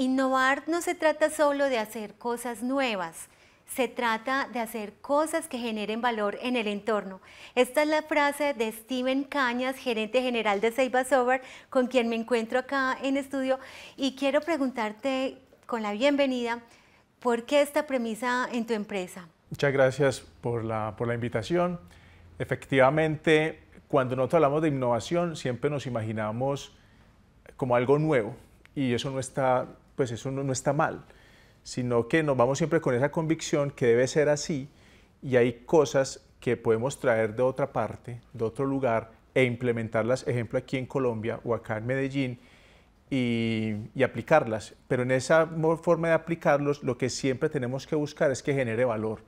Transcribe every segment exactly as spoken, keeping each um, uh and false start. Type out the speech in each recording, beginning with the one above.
Innovar no se trata solo de hacer cosas nuevas, se trata de hacer cosas que generen valor en el entorno. Esta es la frase de Stibenzon Cañas, gerente general de Ceiba Software, con quien me encuentro acá en estudio. Y quiero preguntarte, con la bienvenida, ¿por qué esta premisa en tu empresa? Muchas gracias por la, por la invitación. Efectivamente, cuando nosotros hablamos de innovación, siempre nos imaginamos como algo nuevo. Y eso no está, pues eso no, no está mal, sino que nos vamos siempre con esa convicción que debe ser así, y hay cosas que podemos traer de otra parte, de otro lugar, e implementarlas, ejemplo, aquí en Colombia o acá en Medellín, y, y aplicarlas. Pero en esa forma de aplicarlos, lo que siempre tenemos que buscar es que genere valor.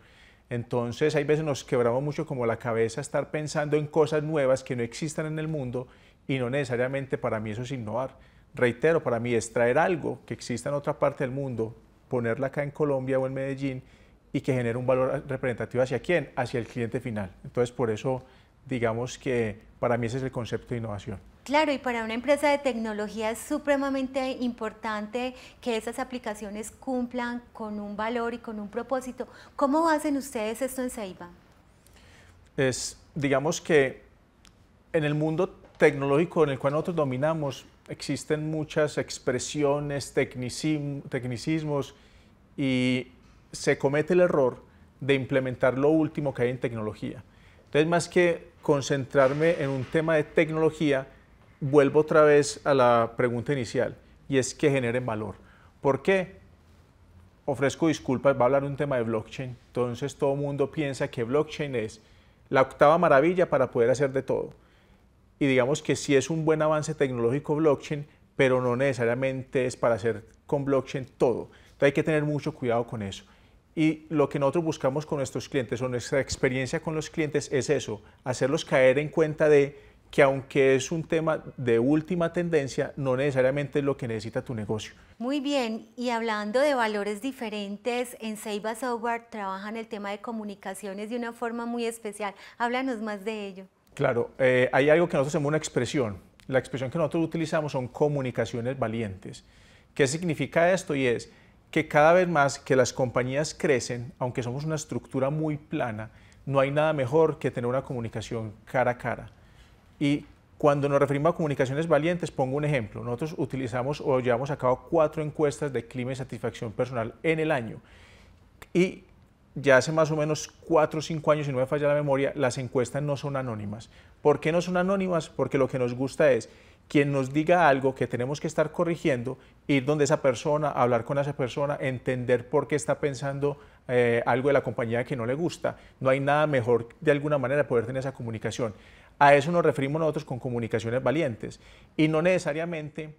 Entonces, hay veces nos quebramos mucho como la cabeza estar pensando en cosas nuevas que no existan en el mundo, y no necesariamente para mí eso es innovar. Reitero, para mí es traer algo que exista en otra parte del mundo, ponerla acá en Colombia o en Medellín y que genere un valor representativo hacia quién, hacia el cliente final. Entonces, por eso, digamos que para mí ese es el concepto de innovación. Claro, y para una empresa de tecnología es supremamente importante que esas aplicaciones cumplan con un valor y con un propósito. ¿Cómo hacen ustedes esto en Ceiba? Es, digamos que en el mundo tecnológico en el cual nosotros dominamos, existen muchas expresiones, tecnicismos, y se comete el error de implementar lo último que hay en tecnología. Entonces, más que concentrarme en un tema de tecnología, vuelvo otra vez a la pregunta inicial, y es que generen valor. ¿Por qué? Ofrezco disculpas, va a hablar un tema de blockchain. Entonces, todo el mundo piensa que blockchain es la octava maravilla para poder hacer de todo. Y digamos que sí es un buen avance tecnológico blockchain, pero no necesariamente es para hacer con blockchain todo. Entonces hay que tener mucho cuidado con eso. Y lo que nosotros buscamos con nuestros clientes o nuestra experiencia con los clientes es eso, hacerlos caer en cuenta de que aunque es un tema de última tendencia, no necesariamente es lo que necesita tu negocio. Muy bien, y hablando de valores diferentes, en Ceiba Software trabajan el tema de comunicaciones de una forma muy especial. Háblanos más de ello. Claro, eh, hay algo que nosotros llamamos una expresión. La expresión que nosotros utilizamos son comunicaciones valientes. ¿Qué significa esto? Y es que cada vez más que las compañías crecen, aunque somos una estructura muy plana, no hay nada mejor que tener una comunicación cara a cara. Y cuando nos referimos a comunicaciones valientes, pongo un ejemplo. Nosotros utilizamos o llevamos a cabo cuatro encuestas de clima y satisfacción personal en el año. Y ya hace más o menos cuatro o cinco años, si no me falla la memoria, las encuestas no son anónimas. ¿Por qué no son anónimas? Porque lo que nos gusta es quien nos diga algo que tenemos que estar corrigiendo, ir donde esa persona, hablar con esa persona, entender por qué está pensando eh, algo de la compañía que no le gusta. No hay nada mejor de alguna manera poder tener esa comunicación. A eso nos referimos nosotros con comunicaciones valientes. Y no necesariamente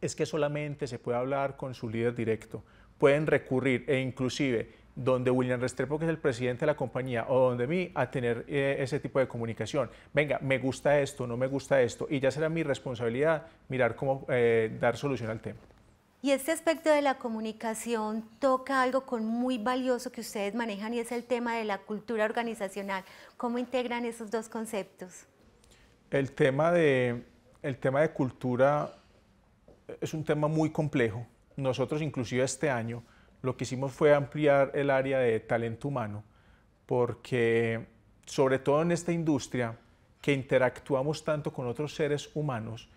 es que solamente se puede hablar con su líder directo. Pueden recurrir e inclusive donde William Restrepo, que es el presidente de la compañía, o donde mí, a tener eh, ese tipo de comunicación. Venga, me gusta esto, no me gusta esto, y ya será mi responsabilidad mirar cómo eh, dar solución al tema. Y este aspecto de la comunicación toca algo con muy valioso que ustedes manejan, y es el tema de la cultura organizacional. ¿Cómo integran esos dos conceptos? El tema de, el tema de cultura es un tema muy complejo. Nosotros, inclusive este año, lo que hicimos fue ampliar el área de talento humano, porque sobre todo en esta industria que interactuamos tanto con otros seres humanos,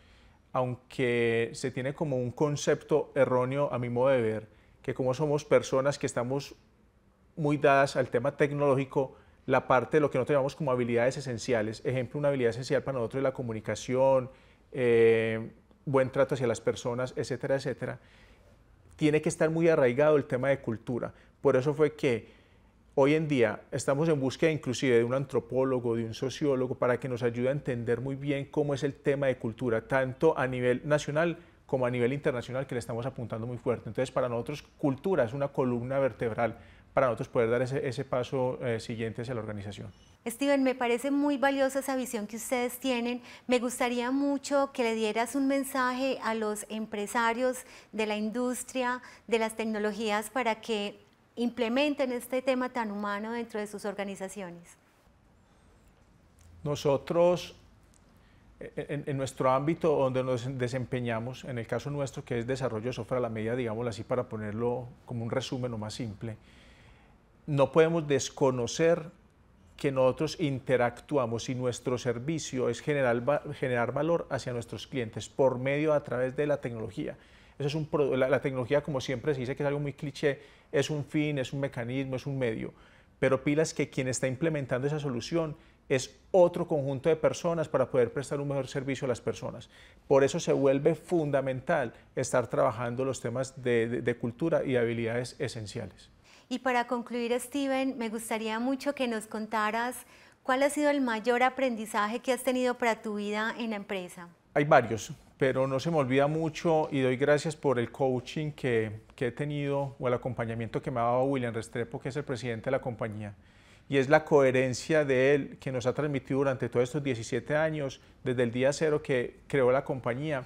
aunque se tiene como un concepto erróneo a mi modo de ver, que como somos personas que estamos muy dadas al tema tecnológico, la parte de lo que nosotros llamamos como habilidades esenciales, ejemplo, una habilidad esencial para nosotros es la comunicación, eh, buen trato hacia las personas, etcétera, etcétera, tiene que estar muy arraigado el tema de cultura. Por eso fue que hoy en día estamos en búsqueda inclusive de un antropólogo, de un sociólogo, para que nos ayude a entender muy bien cómo es el tema de cultura, tanto a nivel nacional como a nivel internacional, que le estamos apuntando muy fuerte. Entonces, para nosotros, cultura es una columna vertebral para nosotros poder dar ese, ese paso eh, siguiente hacia la organización. Steven, me parece muy valiosa esa visión que ustedes tienen. Me gustaría mucho que le dieras un mensaje a los empresarios de la industria, de las tecnologías, para que implementen este tema tan humano dentro de sus organizaciones. Nosotros en, en nuestro ámbito donde nos desempeñamos, en el caso nuestro, que es desarrollo de software a la medida, digámoslo así, para ponerlo como un resumen lo más simple, no podemos desconocer que nosotros interactuamos y nuestro servicio es generar, generar valor hacia nuestros clientes por medio, a través de la tecnología. Eso es un, la, la tecnología, como siempre se dice, que es algo muy cliché, es un fin, es un mecanismo, es un medio, pero pilas que quien está implementando esa solución es otro conjunto de personas para poder prestar un mejor servicio a las personas. Por eso se vuelve fundamental estar trabajando los temas de, de, de cultura y habilidades esenciales. Y para concluir, Steven, me gustaría mucho que nos contaras cuál ha sido el mayor aprendizaje que has tenido para tu vida en la empresa. Hay varios, pero no se me olvida mucho y doy gracias por el coaching que, que he tenido o el acompañamiento que me ha dado William Restrepo, que es el presidente de la compañía. Y es la coherencia de él que nos ha transmitido durante todos estos diecisiete años, desde el día cero que creó la compañía,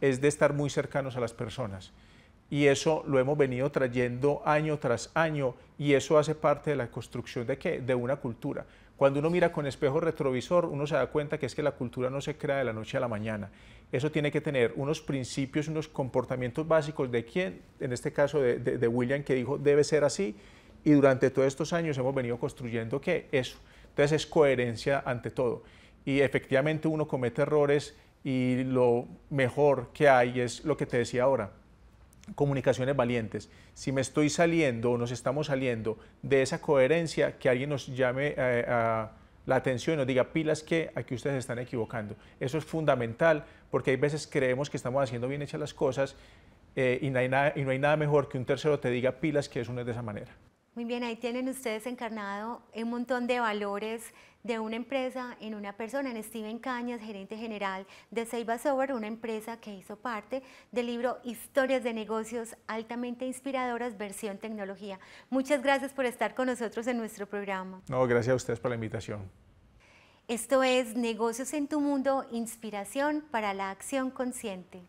es de estar muy cercanos a las personas. Y eso lo hemos venido trayendo año tras año y eso hace parte de la construcción de, ¿qué? De una cultura. Cuando uno mira con espejo retrovisor, uno se da cuenta que es que la cultura no se crea de la noche a la mañana. Eso tiene que tener unos principios, unos comportamientos básicos de quién, en este caso de, de, de William, que dijo debe ser así, y durante todos estos años hemos venido construyendo ¿qué? Eso. Entonces es coherencia ante todo. Y efectivamente uno comete errores y lo mejor que hay es lo que te decía ahora, comunicaciones valientes. Si me estoy saliendo o nos estamos saliendo de esa coherencia, que alguien nos llame eh, a la atención y nos diga pilas que aquí ustedes están equivocando. Eso es fundamental porque hay veces creemos que estamos haciendo bien hechas las cosas eh, y, no hay nada, y no hay nada mejor que un tercero te diga pilas que eso no es de esa manera. Muy bien, ahí tienen ustedes encarnado un montón de valores de una empresa en una persona, en Stibenzon Cañas, gerente general de Ceiba Software, una empresa que hizo parte del libro Historias de Negocios Altamente Inspiradoras, versión tecnología. Muchas gracias por estar con nosotros en nuestro programa. No, gracias a ustedes por la invitación. Esto es Negocios en tu Mundo, inspiración para la acción consciente.